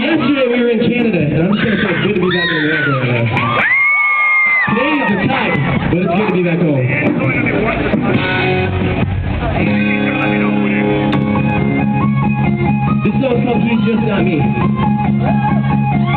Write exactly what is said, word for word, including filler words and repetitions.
yesterday we were in Canada, and I'm just going to say it's good to be back in America right now. Today is a tie, but it's good to be back home. This song comes to you just not me.